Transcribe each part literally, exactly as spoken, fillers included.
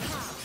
Ha!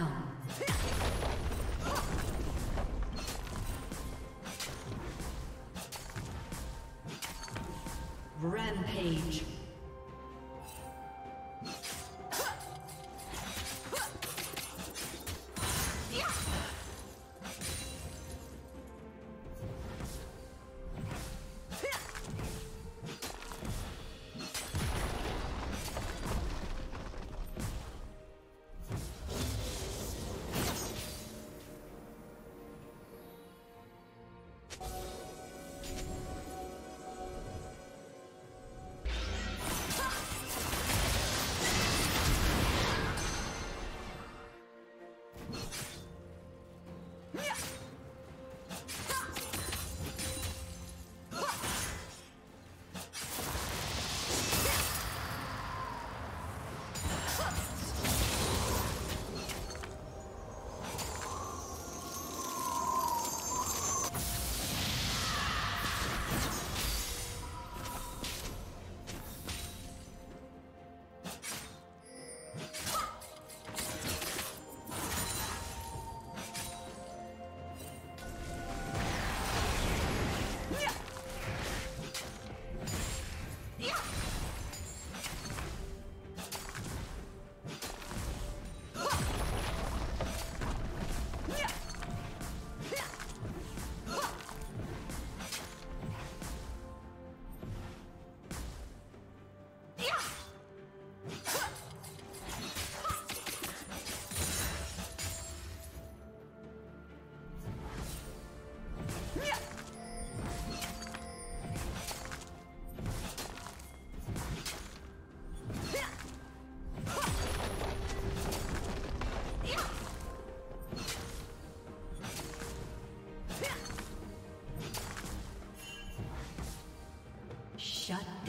down. Rampage. Shut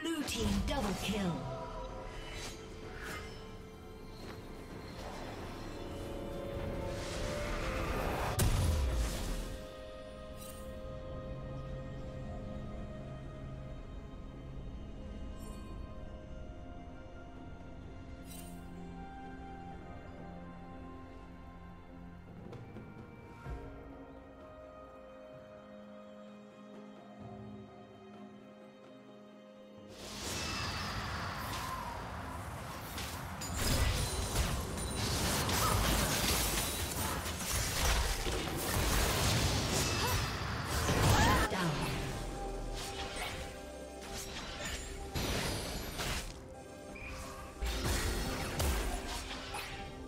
Blue team double kill.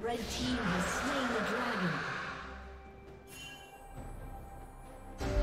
Red team has slain the dragon.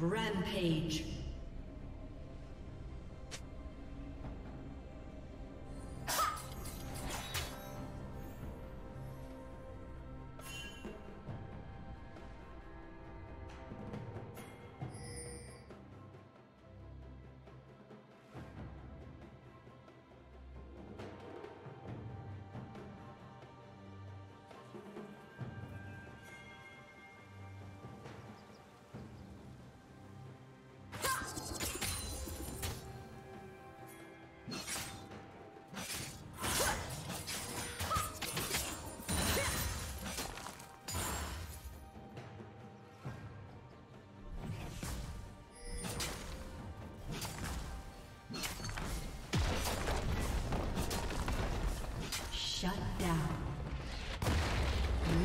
Rampage. Shut down. Blue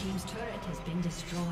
Team's turret has been destroyed.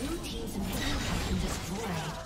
New teams and people have been destroyed.